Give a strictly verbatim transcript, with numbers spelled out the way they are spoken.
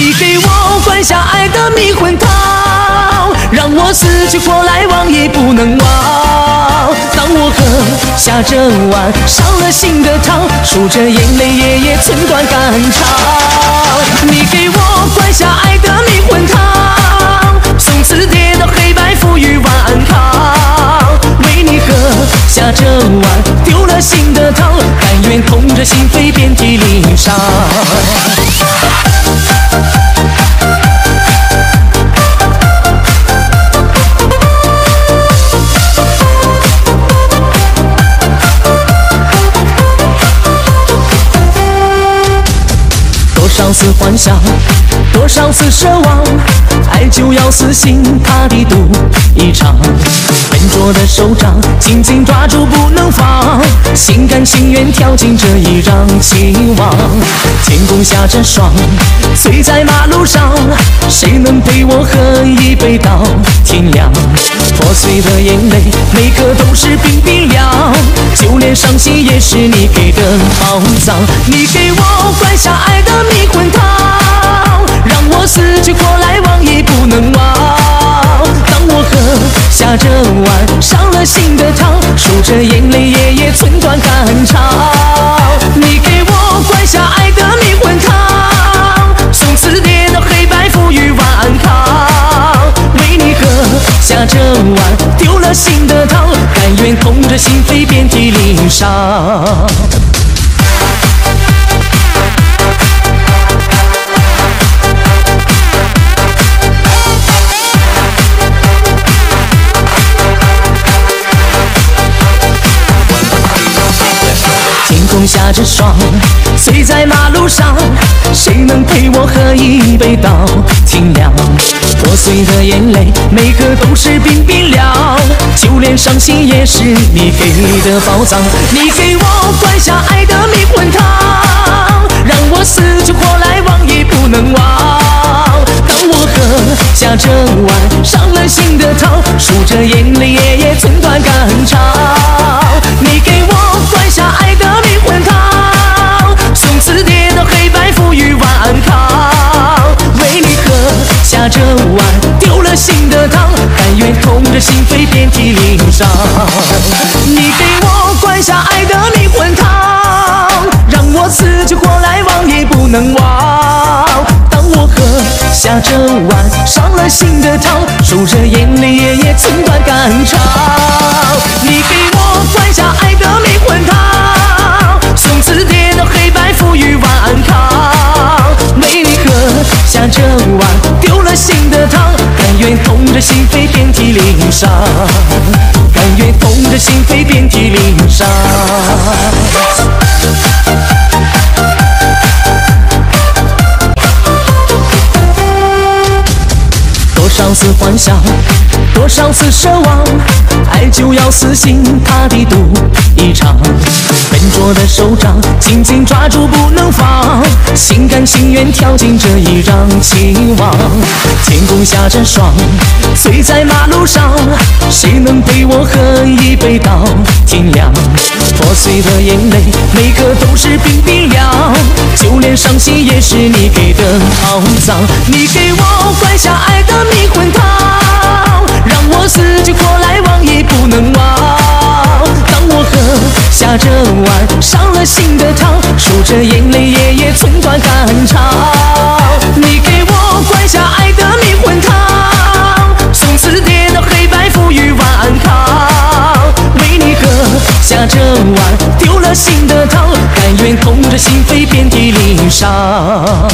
你给我灌下爱的迷魂汤，让我死去活来忘也不能忘。当我喝下这碗上了心的汤，数着眼泪夜夜寸断肝肠。你给我灌下爱的迷魂汤，从此跌到黑白负隅顽抗。为你喝下这碗丢了心的汤，但愿痛着心扉遍体鳞伤。 多少次幻想，多少次奢望，爱就要死心塌地赌一场。笨拙的手掌紧紧抓住不能放，心甘情愿跳进这一张情网。天空下着霜，醉在马路上，谁能陪我喝一杯到天亮？破碎的眼泪，每颗都是冰冰凉，就连伤心也是你给的宝藏。你给我灌下爱的迷魂汤。 魂汤，让我死去活来忘也不能忘。当我喝下这碗伤了心的汤，数着眼泪夜夜寸断肝肠。你给我灌下爱的迷魂汤，从此跌到黑白负隅顽抗。为你喝下这碗丢了心的汤，但愿痛着心扉遍体鳞伤。 天空下着霜，醉在马路上，谁能陪我喝一杯到天亮？破碎的眼泪，每颗都是冰冰凉，就连伤心也是你给的宝藏。你给我灌下爱的迷魂汤，让我死去活来忘也不能忘。当我喝下这碗伤了心的汤，数着眼泪夜夜寸断肝肠。你给我灌下爱的迷魂汤。 魂汤，从此跌到黑白负隅顽抗。为你喝下这碗丢了心的汤，但愿痛着心扉遍体鳞伤。你给我灌下爱的迷魂汤，让我死去活来忘也不能忘。当我喝下这碗伤了心的汤，数着眼泪夜夜寸断肝肠。你给我灌下爱的迷魂汤。 从此跌到黑白负隅顽抗，为你喝下这碗丢了心的汤，但愿痛着心扉遍体鳞伤，但愿痛着心扉遍体鳞伤。 多少次幻想，多少次奢望，爱就要死心塌地赌一场。笨拙的手掌紧紧抓住不能放，心甘情愿跳进这一张情网。天空下着霜，醉在马路上，谁能陪我喝一杯到天亮？破碎的眼泪，每颗都是冰冰凉，就连伤心也是你给的宝藏。你给我灌下爱的迷魂汤。 迷魂汤，让我死去活来忘也不能忘。当我喝下这碗伤了心的汤，数着眼泪夜夜寸断肝肠。你给我灌下爱的迷魂汤，从此跌到黑白负隅顽抗。为你喝下这碗丢了心的汤，但愿痛着心扉遍体鳞伤。